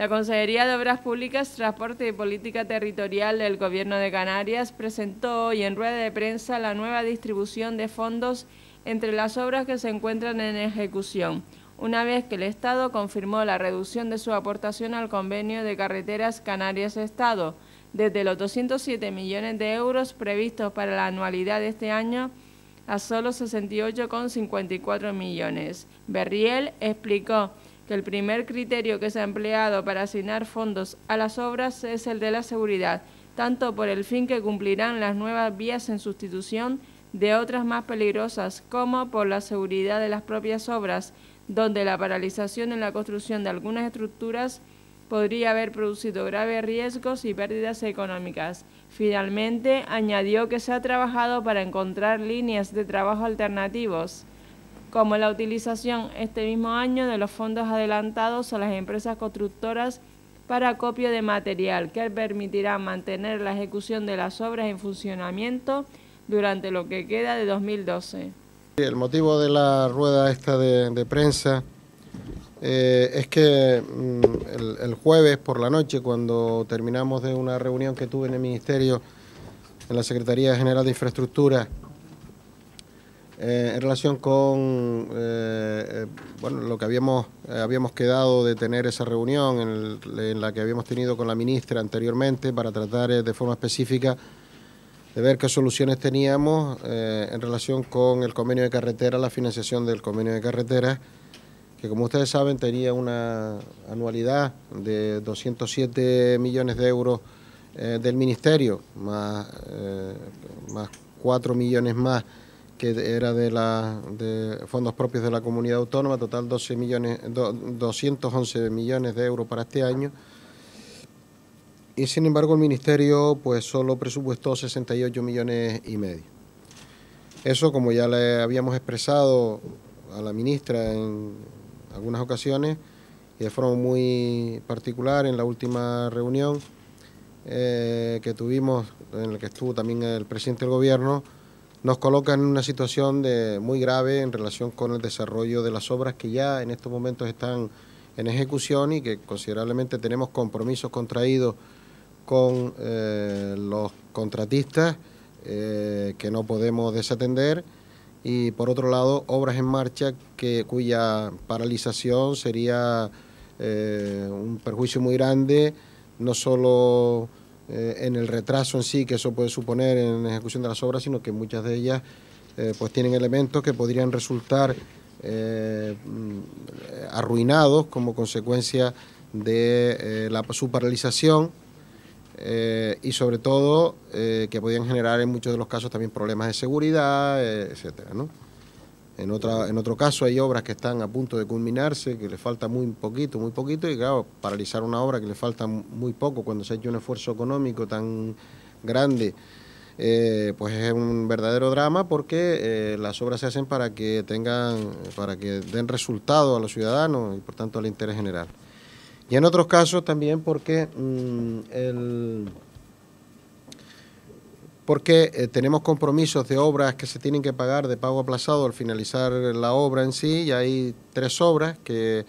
La Consejería de Obras Públicas, Transporte y Política Territorial del Gobierno de Canarias presentó hoy en rueda de prensa la nueva distribución de fondos entre las obras que se encuentran en ejecución, una vez que el Estado confirmó la reducción de su aportación al convenio de carreteras Canarias-Estado, desde los 207 millones de euros previstos para la anualidad de este año a solo 68,54 millones. Berriel explicó que el primer criterio que se ha empleado para asignar fondos a las obras es el de la seguridad, tanto por el fin que cumplirán las nuevas vías en sustitución de otras más peligrosas, como por la seguridad de las propias obras, donde la paralización en la construcción de algunas estructuras podría haber producido graves riesgos y pérdidas económicas. Finalmente, añadió que se ha trabajado para encontrar líneas de trabajo alternativos, como la utilización este mismo año de los fondos adelantados a las empresas constructoras para acopio de material, que permitirá mantener la ejecución de las obras en funcionamiento durante lo que queda de 2012. El motivo de la rueda esta de prensa es que el jueves por la noche, cuando terminamos de una reunión que tuve en el Ministerio, en la Secretaría General de Infraestructura, en relación con bueno, lo que habíamos quedado de tener esa reunión en la que habíamos tenido con la ministra anteriormente para tratar de forma específica de ver qué soluciones teníamos en relación con el convenio de carretera, la financiación del convenio de carretera, que como ustedes saben tenía una anualidad de 207 millones de euros del Ministerio, más 4 millones más que era de fondos propios de la comunidad autónoma, total 211 millones de euros para este año. Y sin embargo el Ministerio pues solo presupuestó 68 millones y medio. Eso, como ya le habíamos expresado a la ministra en algunas ocasiones y de forma muy particular en la última reunión que tuvimos, en la que estuvo también el presidente del Gobierno, nos coloca en una situación muy grave en relación con el desarrollo de las obras que ya en estos momentos están en ejecución y que considerablemente tenemos compromisos contraídos con los contratistas que no podemos desatender, y por otro lado obras en marcha cuya paralización sería un perjuicio muy grande, no solo en el retraso en sí que eso puede suponer en la ejecución de las obras, sino que muchas de ellas pues tienen elementos que podrían resultar arruinados como consecuencia de su paralización y sobre todo que podían generar en muchos de los casos también problemas de seguridad, etcétera, ¿no? En otro caso hay obras que están a punto de culminarse, que le falta muy poquito, y claro, paralizar una obra que le falta muy poco cuando se ha hecho un esfuerzo económico tan grande, pues es un verdadero drama, porque las obras se hacen para que den resultado a los ciudadanos y por tanto al interés general. Y en otros casos también porque tenemos compromisos de obras que se tienen que pagar de pago aplazado al finalizar la obra en sí, y hay 3 obras, que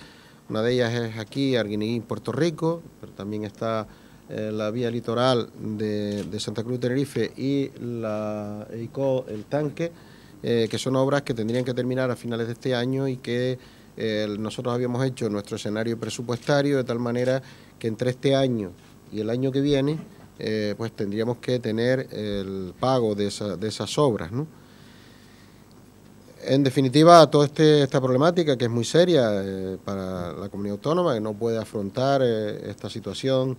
una de ellas es aquí, Arguineguín, Puerto Rico, pero también está la vía litoral de Santa Cruz de Tenerife y la EICO, el tanque, que son obras que tendrían que terminar a finales de este año y que nosotros habíamos hecho nuestro escenario presupuestario de tal manera que entre este año y el año que viene pues tendríamos que tener el pago de esas obras, ¿no? En definitiva, toda esta problemática, que es muy seria para la comunidad autónoma, que no puede afrontar esta situación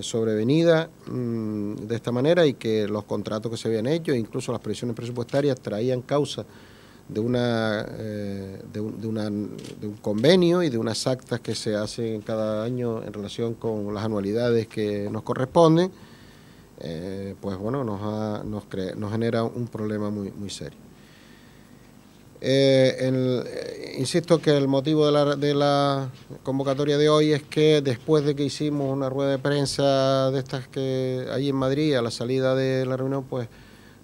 sobrevenida de esta manera, y que los contratos que se habían hecho, incluso las previsiones presupuestarias, traían causa de un convenio y de unas actas que se hacen cada año en relación con las anualidades que nos corresponden, pues bueno, nos genera un problema muy serio. Insisto que el motivo de la convocatoria de hoy es que después de que hicimos una rueda de prensa de estas que hay en Madrid a la salida de la reunión, pues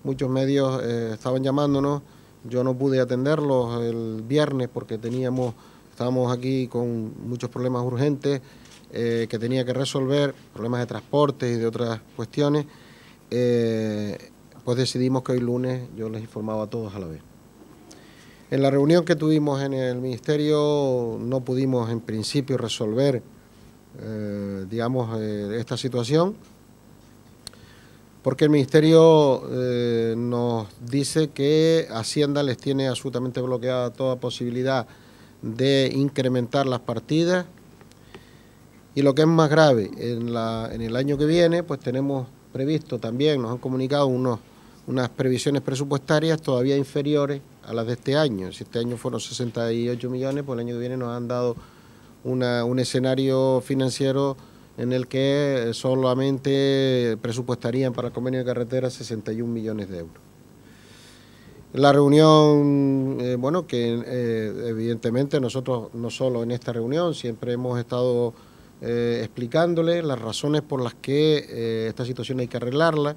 muchos medios estaban llamándonos. Yo no pude atenderlos el viernes porque estábamos aquí con muchos problemas urgentes que tenía que resolver problemas de transporte y de otras cuestiones, pues decidimos que hoy lunes yo les informaba a todos a la vez. En la reunión que tuvimos en el Ministerio no pudimos en principio resolver, digamos, esta situación, porque el Ministerio nos dice que Hacienda les tiene absolutamente bloqueada toda posibilidad de incrementar las partidas. Y lo que es más grave, en el año que viene, pues tenemos previsto también, nos han comunicado unas previsiones presupuestarias todavía inferiores a las de este año. Si este año fueron 68 millones, pues el año que viene nos han dado un escenario financiero en el que solamente presupuestarían para el convenio de carretera 61 millones de euros. La reunión, bueno, que evidentemente nosotros no solo en esta reunión, siempre hemos estado explicándole las razones por las que esta situación hay que arreglarla,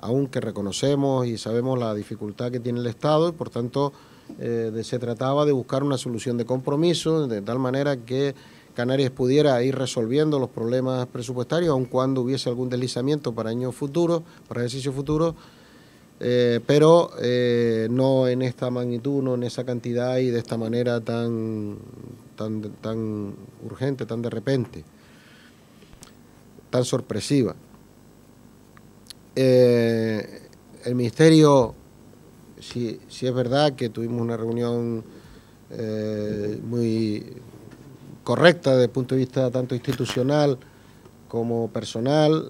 aunque reconocemos y sabemos la dificultad que tiene el Estado y por tanto se trataba de buscar una solución de compromiso de tal manera que Canarias pudiera ir resolviendo los problemas presupuestarios, aun cuando hubiese algún deslizamiento para años futuros, para ejercicios futuros, pero no en esta magnitud, no en esa cantidad y de esta manera tan urgente, tan de repente, tan sorpresiva. El Ministerio, si es verdad que tuvimos una reunión muy correcta desde el punto de vista tanto institucional como personal,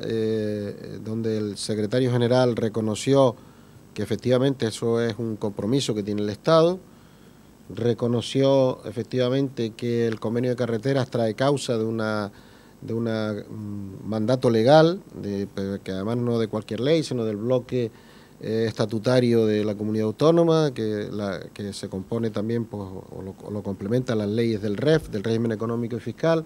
donde el secretario general reconoció que efectivamente eso es un compromiso que tiene el Estado, reconoció efectivamente que el convenio de carreteras trae causa de un mandato legal, que además no de cualquier ley, sino del bloque estatutario de la comunidad autónoma, que se compone también, pues, o lo complementa las leyes del REF, del régimen económico y fiscal,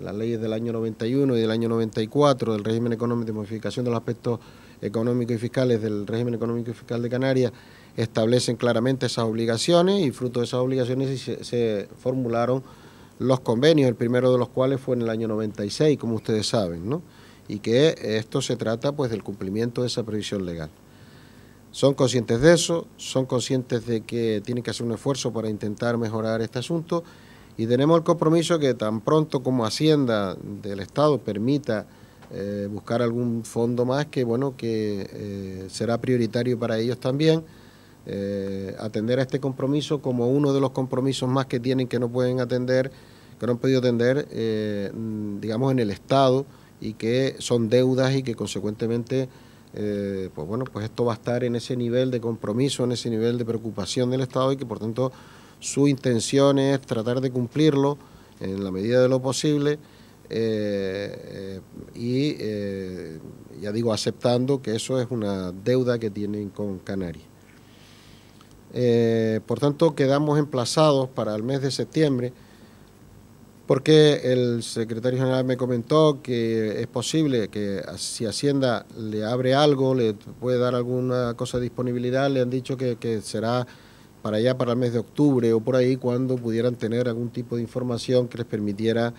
las leyes del año 91 y del año 94, del régimen económico de modificación de los aspectos económicos y fiscales del régimen económico y fiscal de Canarias, establecen claramente esas obligaciones y fruto de esas obligaciones se formularon los convenios, el primero de los cuales fue en el año 96, como ustedes saben, ¿no? Y que esto se trata, pues, del cumplimiento de esa previsión legal. Son conscientes de eso, son conscientes de que tienen que hacer un esfuerzo para intentar mejorar este asunto y tenemos el compromiso que tan pronto como Hacienda del Estado permita buscar algún fondo más que, bueno, que será prioritario para ellos también, atender a este compromiso como uno de los compromisos más que tienen que no pueden atender, que no han podido atender, digamos, en el Estado y que son deudas y que consecuentemente pues bueno, pues esto va a estar en ese nivel de compromiso, en ese nivel de preocupación del Estado y que por tanto su intención es tratar de cumplirlo en la medida de lo posible y ya digo, aceptando que eso es una deuda que tienen con Canarias. Por tanto, quedamos emplazados para el mes de septiembre porque el secretario general me comentó que es posible que si Hacienda le abre algo, le puede dar alguna cosa de disponibilidad, le han dicho que será para allá, para el mes de octubre o por ahí, cuando pudieran tener algún tipo de información que les permitiera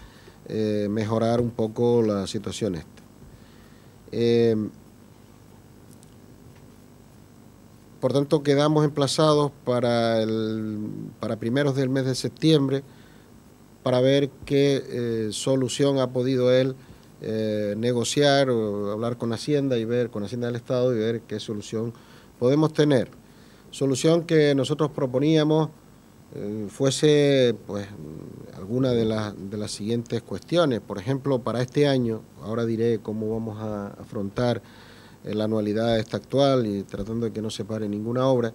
mejorar un poco la situación esta. Por tanto, quedamos emplazados para primeros del mes de septiembre, para ver qué solución ha podido él negociar o hablar con Hacienda y ver con Hacienda del Estado y ver qué solución podemos tener. Solución que nosotros proponíamos fuese, pues, alguna de las siguientes cuestiones. Por ejemplo, para este año, ahora diré cómo vamos a afrontar la anualidad esta actual y tratando de que no se pare ninguna obra.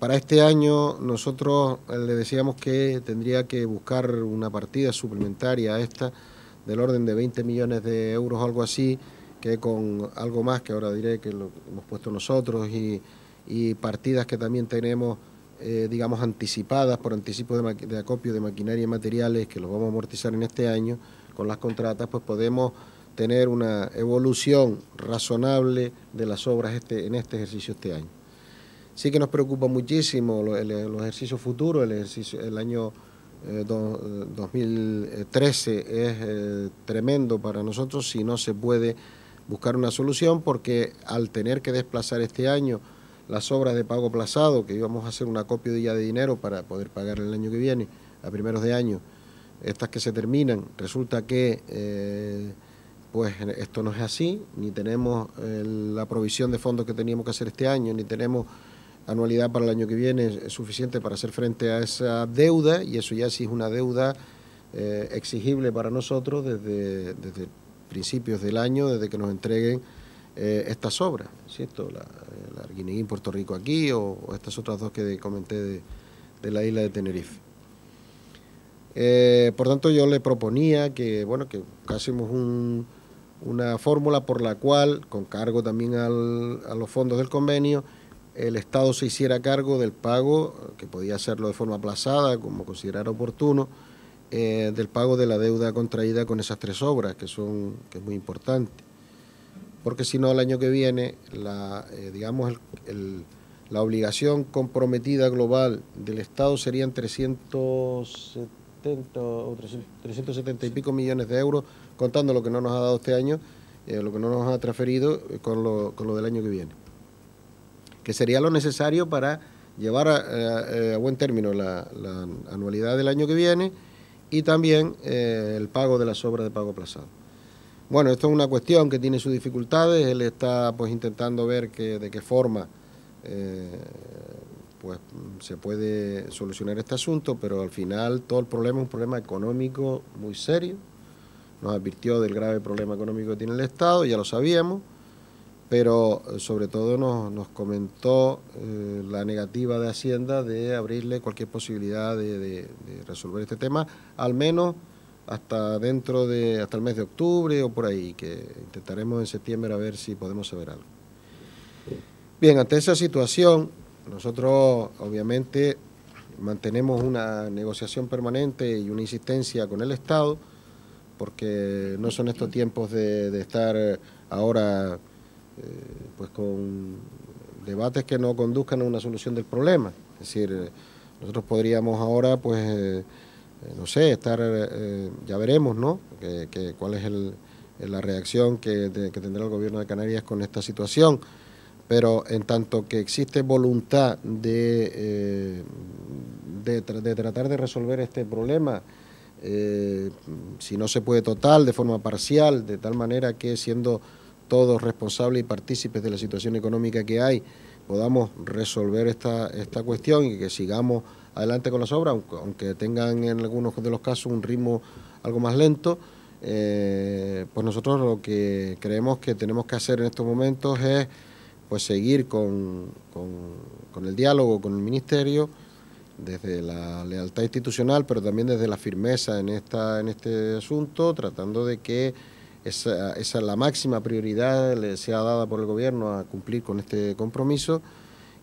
Para este año nosotros le decíamos que tendría que buscar una partida suplementaria a esta del orden de 20 millones de euros o algo así, que con algo más que ahora diré que lo hemos puesto nosotros y partidas que también tenemos, digamos, anticipadas por anticipo de acopio de maquinaria y materiales que los vamos a amortizar en este año con las contratas, pues podemos tener una evolución razonable de las obras en este ejercicio este año. Sí que nos preocupa muchísimo los ejercicios futuros, el año 2013 es tremendo para nosotros si no se puede buscar una solución, porque al tener que desplazar este año las obras de pago aplazado, que íbamos a hacer una copiadilla de dinero para poder pagar el año que viene, a primeros de año, estas que se terminan, resulta que pues esto no es así, ni tenemos la provisión de fondos que teníamos que hacer este año, ni tenemos anualidad para el año que viene suficiente para hacer frente a esa deuda, y eso ya sí es una deuda exigible para nosotros desde principios del año, desde que nos entreguen estas obras, ¿cierto? La Arguineguín Puerto Rico aquí o estas otras dos que comenté de la isla de Tenerife. Por tanto, yo le proponía que, bueno, que buscásemos una fórmula por la cual, con cargo también a los fondos del convenio, el Estado se hiciera cargo del pago, que podía hacerlo de forma aplazada, como considerara oportuno, del pago de la deuda contraída con esas tres obras, que es muy importante. Porque si no, el año que viene, la obligación comprometida global del Estado serían 370 y pico millones de euros, contando lo que no nos ha dado este año, lo que no nos ha transferido con lo del año que viene, que sería lo necesario para llevar a buen término la anualidad del año que viene y también el pago de las obras de pago aplazado. Bueno, esto es una cuestión que tiene sus dificultades. Él está pues intentando ver de qué forma pues se puede solucionar este asunto, pero al final todo el problema es un problema económico muy serio. Nos advirtió del grave problema económico que tiene el Estado, ya lo sabíamos, pero sobre todo nos comentó la negativa de Hacienda de abrirle cualquier posibilidad de resolver este tema, al menos hasta el mes de octubre o por ahí, que intentaremos en septiembre a ver si podemos saber algo. Bien, ante esa situación, nosotros obviamente mantenemos una negociación permanente y una insistencia con el Estado, porque no son estos tiempos de estar ahora pues con debates que no conduzcan a una solución del problema. Es decir, nosotros podríamos ahora, pues, no sé, estar, ya veremos, ¿no?, cuál es la reacción que tendrá el Gobierno de Canarias con esta situación, pero en tanto que existe voluntad de tratar de resolver este problema, si no se puede total, de forma parcial, de tal manera que siendo todos responsables y partícipes de la situación económica que hay, podamos resolver esta cuestión y que sigamos adelante con las obras, aunque tengan en algunos de los casos un ritmo algo más lento. Pues nosotros lo que creemos que tenemos que hacer en estos momentos es pues seguir con el diálogo con el Ministerio, desde la lealtad institucional, pero también desde la firmeza en este asunto, tratando de que esa es la máxima prioridad, le sea dada por el Gobierno a cumplir con este compromiso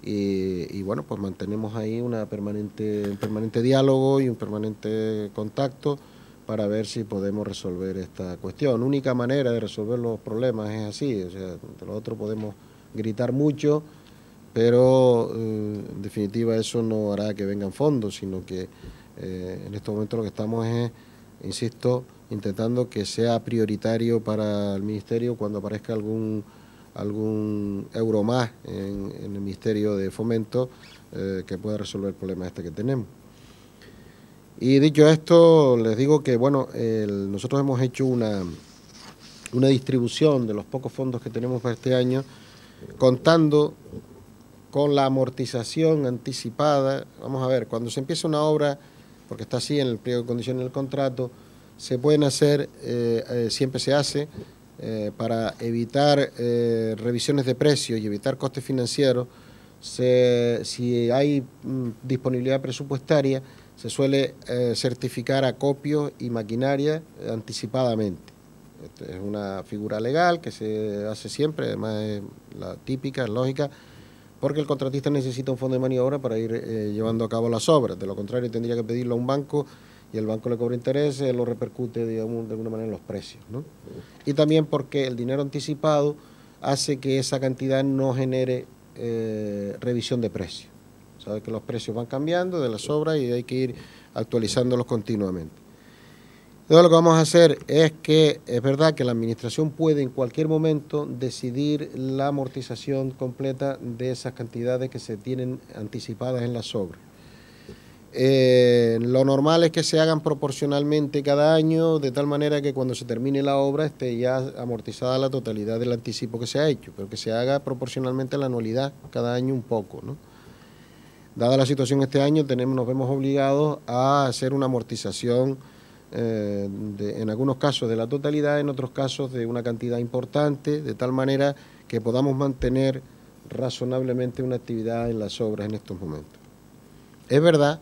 y bueno, pues mantenemos ahí un permanente diálogo y un permanente contacto para ver si podemos resolver esta cuestión. La única manera de resolver los problemas es así, o sea, de lo otro podemos gritar mucho, pero en definitiva eso no hará que vengan fondos, sino que en este momento lo que estamos es, insisto, intentando que sea prioritario para el Ministerio cuando aparezca algún euro más en el Ministerio de Fomento que pueda resolver el problema este que tenemos. Y dicho esto, les digo que bueno, nosotros hemos hecho una distribución de los pocos fondos que tenemos para este año, contando con la amortización anticipada. Vamos a ver, cuando se empieza una obra, porque está así en el pliego de condiciones del contrato, se pueden hacer, siempre se hace, para evitar revisiones de precios y evitar costes financieros, si hay disponibilidad presupuestaria, se suele certificar acopios y maquinaria anticipadamente. Esta es una figura legal que se hace siempre, además es la típica, es lógica, porque el contratista necesita un fondo de maniobra para ir llevando a cabo las obras. De lo contrario, tendría que pedirlo a un banco, y el banco le cobra interés, lo repercute, digamos, de alguna manera en los precios, ¿no? Y también porque el dinero anticipado hace que esa cantidad no genere revisión de precios. Sabes que los precios van cambiando de las obras y hay que ir actualizándolos continuamente. Entonces lo que vamos a hacer es que es verdad que la administración puede en cualquier momento decidir la amortización completa de esas cantidades que se tienen anticipadas en las obras. Lo normal es que se hagan proporcionalmente cada año, de tal manera que cuando se termine la obra esté ya amortizada la totalidad del anticipo que se ha hecho, pero que se haga proporcionalmente la anualidad cada año un poco, ¿no? Dada la situación este año nos vemos obligados a hacer una amortización en algunos casos de la totalidad, en otros casos de una cantidad importante, de tal manera que podamos mantener razonablemente una actividad en las obras en estos momentos. Es verdad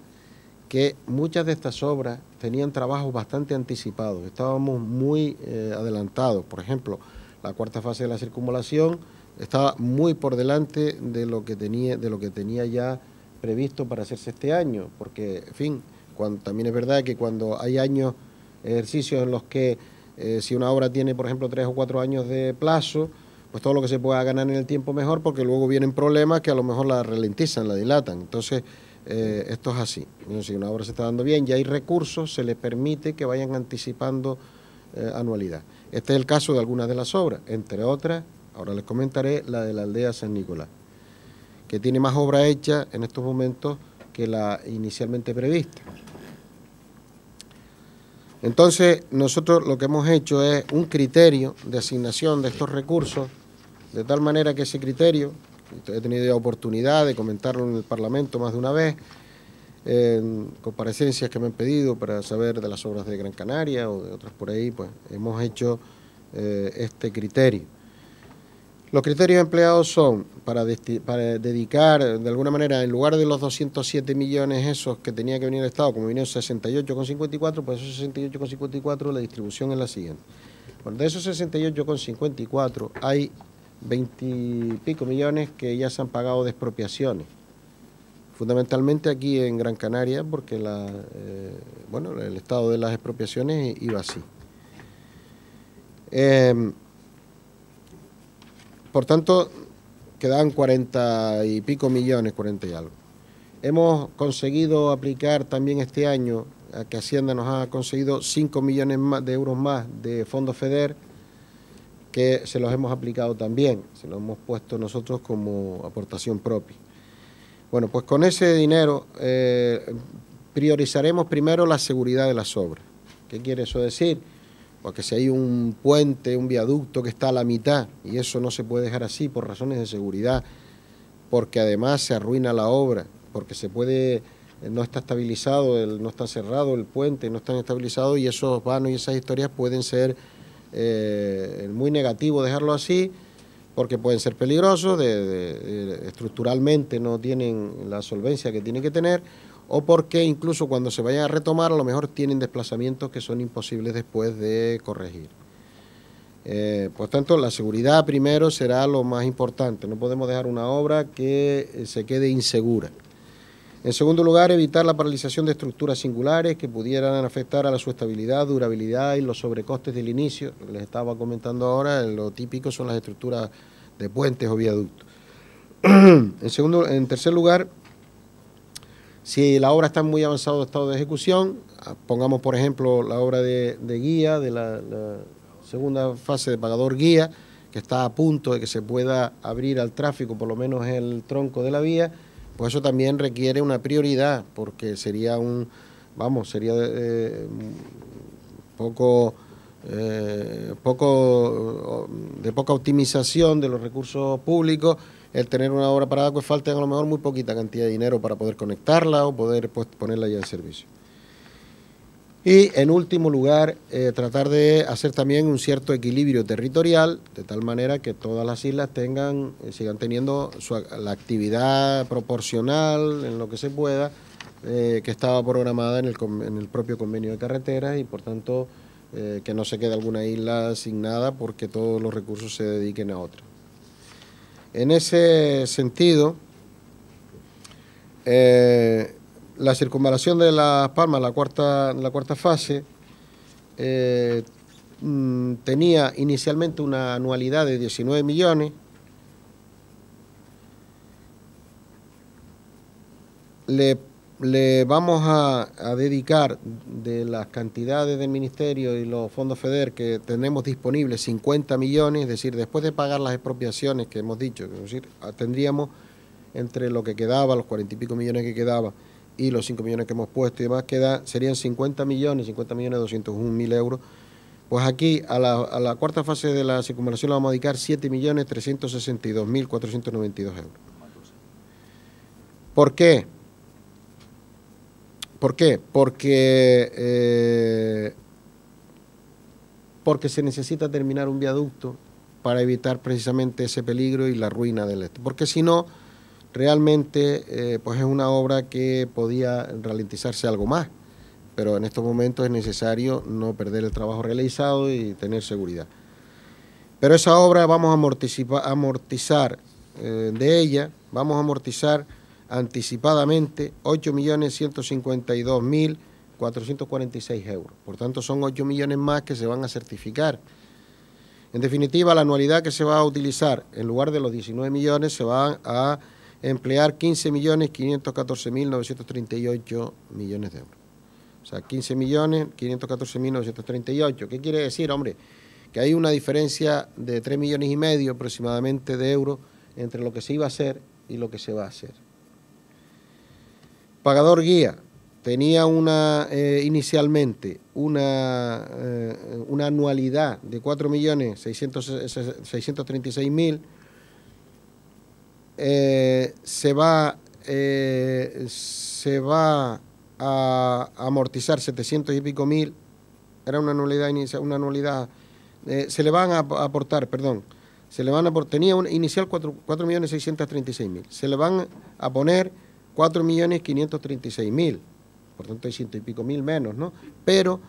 que muchas de estas obras tenían trabajos bastante anticipados, estábamos muy adelantados. Por ejemplo, la cuarta fase de la circunvalación estaba muy por delante de lo que tenía, ya previsto para hacerse este año, porque, en fin, también es verdad que cuando hay años, ejercicios en los que si una obra tiene, por ejemplo, 3 o 4 años de plazo, pues todo lo que se pueda ganar en el tiempo mejor, porque luego vienen problemas que a lo mejor la ralentizan, la dilatan. Entonces, esto es así. Si una obra se está dando bien, ya hay recursos, se les permite que vayan anticipando anualidad. Este es el caso de algunas de las obras, entre otras, ahora les comentaré, la de la aldea San Nicolás, que tiene más obra hecha en estos momentos que la inicialmente prevista. Entonces, nosotros lo que hemos hecho es un criterio de asignación de estos recursos, de tal manera que ese criterio, he tenido la oportunidad de comentarlo en el Parlamento más de una vez, en comparecencias que me han pedido para saber de las obras de Gran Canaria o de otras por ahí, pues hemos hecho este criterio. Los criterios empleados son para dedicar, de alguna manera, en lugar de los 207 millones esos que tenía que venir el Estado, como vinieron 68,54, pues esos 68,54 la distribución es la siguiente. Bueno, de esos 68,54 hay 20 y pico millones que ya se han pagado de expropiaciones, fundamentalmente aquí en Gran Canaria, porque bueno, el estado de las expropiaciones iba así. Por tanto, quedaban 40 y pico millones, 40 y algo. Hemos conseguido aplicar también este año, a que Hacienda nos ha conseguido 5 millones de euros más de fondos FEDER, que se los hemos aplicado también, se los hemos puesto nosotros como aportación propia. Bueno, pues con ese dinero priorizaremos primero la seguridad de las obras. ¿Qué quiere eso decir? Porque si hay un puente, un viaducto que está a la mitad, y eso no se puede dejar así por razones de seguridad, porque además se arruina la obra, porque se puede, no está estabilizado, no está cerrado el puente, no están estabilizados, y esos vanos y esas historias pueden ser muy negativo dejarlo así, porque pueden ser peligrosos, estructuralmente no tienen la solvencia que tienen que tener, o porque incluso cuando se vayan a retomar a lo mejor tienen desplazamientos que son imposibles después de corregir. Por tanto, la seguridad primero será lo más importante, no podemos dejar una obra que se quede insegura. En segundo lugar, evitar la paralización de estructuras singulares que pudieran afectar a su estabilidad, durabilidad y los sobrecostes del inicio. Lo que les estaba comentando ahora, lo típico son las estructuras de puentes o viaductos. En tercer lugar, si la obra está en muy avanzado estado de ejecución, pongamos por ejemplo la obra de guía, de la segunda fase de pagador guía, que está a punto de que se pueda abrir al tráfico por lo menos el tronco de la vía, pues eso también requiere una prioridad, porque sería de poca optimización de los recursos públicos el tener una obra parada, pues falta a lo mejor muy poquita cantidad de dinero para poder conectarla o poder ponerla ya en servicio. Y en último lugar, tratar de hacer también un cierto equilibrio territorial, de tal manera que todas las islas sigan teniendo la actividad proporcional en lo que se pueda, que estaba programada en el propio convenio de carreteras, y por tanto que no se quede alguna isla sin nada porque todos los recursos se dediquen a otra. En ese sentido, la circunvalación de Las Palmas, la cuarta fase, tenía inicialmente una anualidad de 19 millones. Le le vamos a dedicar de las cantidades del Ministerio y los fondos FEDER que tenemos disponibles 50 millones, es decir, después de pagar las expropiaciones que hemos dicho, es decir, tendríamos entre lo que quedaba, los 40 y pico millones que quedaba y los 5 millones que hemos puesto y demás, serían 50.201.000 euros. Pues aquí a la cuarta fase de la circunvalación le vamos a dedicar 7.362.492 euros. ¿Por qué? ¿Por qué? Porque se necesita terminar un viaducto para evitar precisamente ese peligro y la ruina del este. Porque si no, realmente pues es una obra que podía ralentizarse algo más. Pero en estos momentos es necesario no perder el trabajo realizado y tener seguridad. Pero esa obra vamos a amortizar de ella, vamos a amortizar anticipadamente 8.152.446 euros. Por tanto, son 8 millones más que se van a certificar. En definitiva, la anualidad que se va a utilizar, en lugar de los 19 millones, se van a emplear 15.514.938 millones de euros. O sea, 15.514.938. ¿Qué quiere decir, hombre? Que hay una diferencia de 3 millones y medio aproximadamente de euros entre lo que se iba a hacer y lo que se va a hacer. Pagador guía tenía inicialmente una anualidad de 4.636.000. Se va a amortizar 700 y pico mil. Era una anualidad inicial, una anualidad. Se le van a aportar, perdón. Se le van a aportar, tenía un inicial 4.636.000. Se le van a poner 4.536.000, por tanto hay 100 y pico mil menos, ¿no? Pero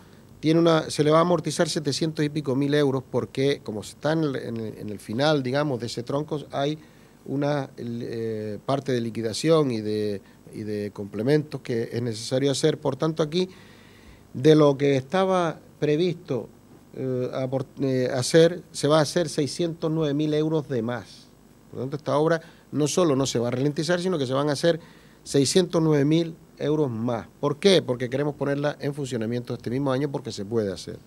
se le va a amortizar 700 y pico mil euros porque, como está en el final, digamos, de ese tronco, hay una parte de liquidación y de complementos que es necesario hacer. Por tanto, aquí, de lo que estaba previsto hacer, se va a hacer 609.000 euros de más. Por tanto, esta obra no solo no se va a ralentizar, sino que se van a hacer 609.000 euros más. ¿Por qué? Porque queremos ponerla en funcionamiento este mismo año porque se puede hacer.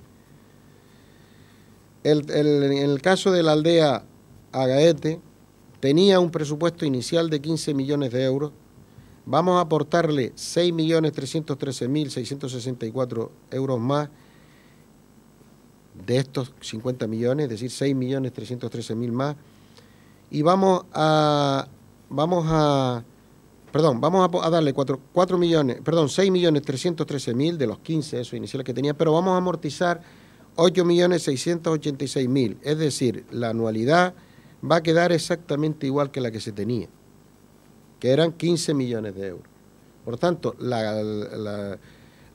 En el caso de la aldea Agaete, tenía un presupuesto inicial de 15 millones de euros. Vamos a aportarle 6.313.664 euros más de estos 50 millones, es decir, 6.313.000 más. Y vamos a darle 6.313.000 de los 15 esos iniciales que tenía, pero vamos a amortizar 8.686.000, es decir, la anualidad va a quedar exactamente igual que la que se tenía, que eran 15 millones de euros. Por tanto, la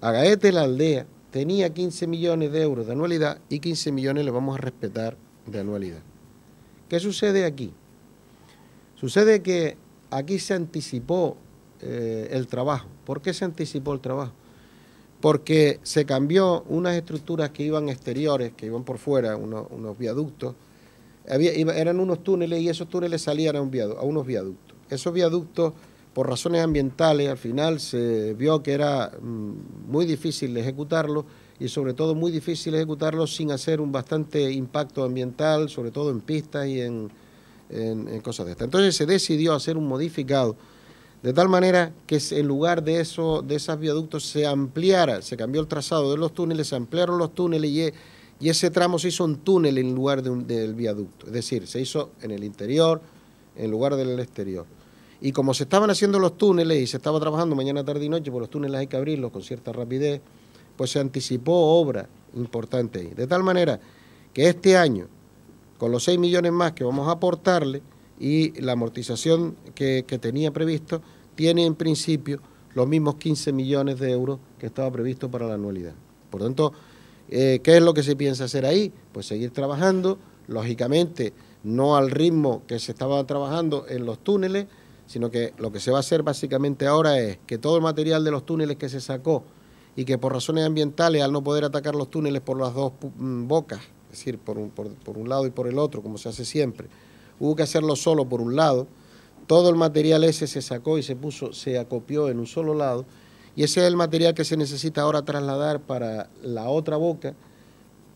Agaete, la aldea, tenía 15 millones de euros de anualidad y 15 millones le vamos a respetar de anualidad. ¿Qué sucede aquí? Sucede que aquí se anticipó el trabajo. ¿Por qué se anticipó el trabajo? Porque se cambió unas estructuras que iban exteriores, que iban por fuera, unos viaductos. Eran unos túneles y esos túneles salían a unos viaductos. Esos viaductos, por razones ambientales, al final se vio que era muy difícil ejecutarlos y sobre todo muy difícil ejecutarlos sin hacer un bastante impacto ambiental, sobre todo en pistas y en cosas de estas. Entonces se decidió hacer un modificado, de tal manera que en lugar de esos viaductos se ampliara, se cambió el trazado de los túneles, se ampliaron los túneles y ese tramo se hizo un túnel en lugar del viaducto. Es decir, se hizo en el interior en lugar del exterior. Y como se estaban haciendo los túneles y se estaba trabajando mañana, tarde y noche, pues los túneles hay que abrirlos con cierta rapidez, pues se anticipó obra importante ahí. De tal manera que este año, con los 6 millones más que vamos a aportarle y la amortización que tenía previsto, tiene en principio los mismos 15 millones de euros que estaba previsto para la anualidad. Por tanto, ¿qué es lo que se piensa hacer ahí? Pues seguir trabajando, lógicamente, no al ritmo que se estaba trabajando en los túneles, sino que lo que se va a hacer básicamente ahora es que todo el material de los túneles que se sacó y que por razones ambientales, al no poder atacar los túneles por las dos bocas, es decir, por un lado y por el otro, como se hace siempre, hubo que hacerlo solo por un lado, Todo el material ese se sacó y se acopió en un solo lado, y ese es el material que se necesita ahora trasladar para la otra boca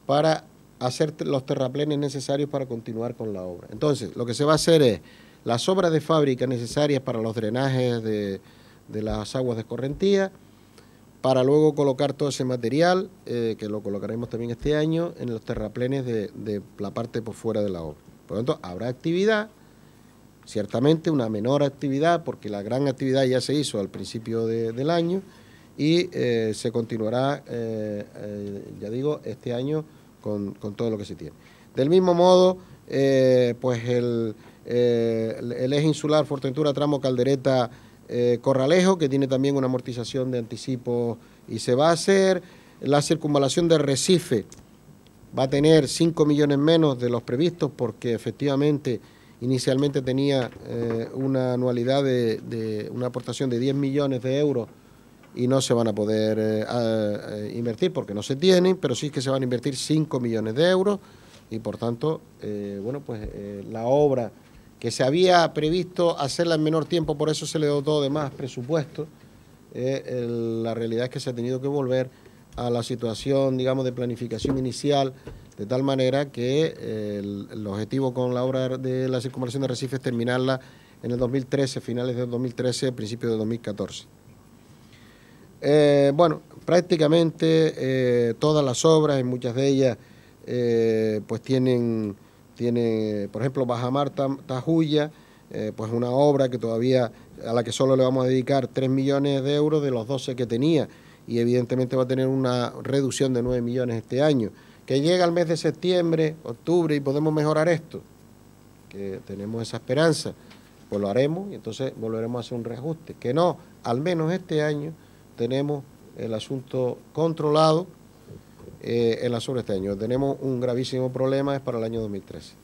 para hacer los terraplenes necesarios para continuar con la obra. Entonces, lo que se va a hacer es las obras de fábrica necesarias para los drenajes de las aguas de escorrentía, para luego colocar todo ese material, que lo colocaremos también este año, en los terraplenes de la parte por fuera de la obra. Por lo tanto, habrá actividad, ciertamente una menor actividad, porque la gran actividad ya se hizo al principio del año, y se continuará, ya digo, este año con todo lo que se tiene. Del mismo modo, pues el eje insular Fuerteventura, tramo Caldereta, Corralejo, que tiene también una amortización de anticipo y se va a hacer. La circunvalación de Arrecife va a tener 5 millones menos de los previstos, porque efectivamente inicialmente tenía una anualidad de una aportación de 10 millones de euros y no se van a poder invertir porque no se tienen, pero sí que se van a invertir 5 millones de euros y por tanto, bueno, pues la obra que se había previsto hacerla en menor tiempo, por eso se le dotó de más presupuesto. La realidad es que se ha tenido que volver a la situación, digamos, de planificación inicial, de tal manera que el objetivo con la obra de la circunvalación de Arrecife es terminarla en el 2013, finales del 2013, principios del 2014. Bueno, prácticamente todas las obras, en muchas de ellas, pues tiene, por ejemplo, Bajamar Tajuya, pues una obra que todavía, a la que solo le vamos a dedicar 3 millones de euros de los 12 que tenía, y evidentemente va a tener una reducción de 9 millones este año. Que llega el mes de septiembre, octubre, y podemos mejorar esto, que tenemos esa esperanza, pues lo haremos y entonces volveremos a hacer un reajuste. Que no, al menos este año tenemos el asunto controlado. En la sobre este año. Tenemos un gravísimo problema, es para el año 2013.